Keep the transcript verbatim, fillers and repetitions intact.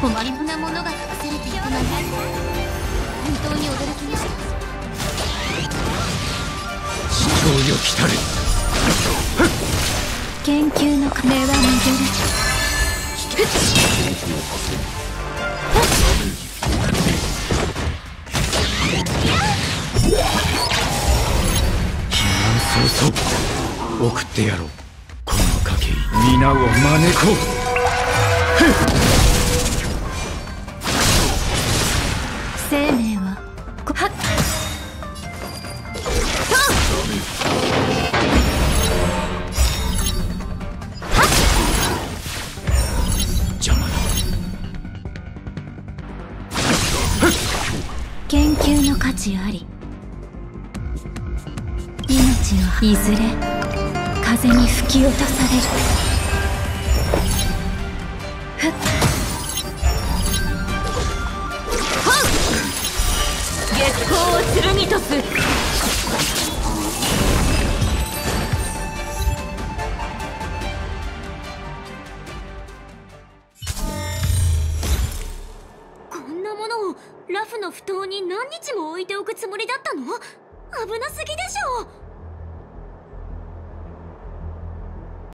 細身なものが隠されていたのです。本当に驚きました。死闘よきたる。研究の金は逃げる。避難早々送ってやろう。この賭け皆を招こう。生命はこはっ邪魔だ。研究の価値あり。命はいずれ風に吹き落とされる。ふっこう剣とす。こんなものをラフの埠頭に何日も置いておくつもりだったの？危なすぎでしょう。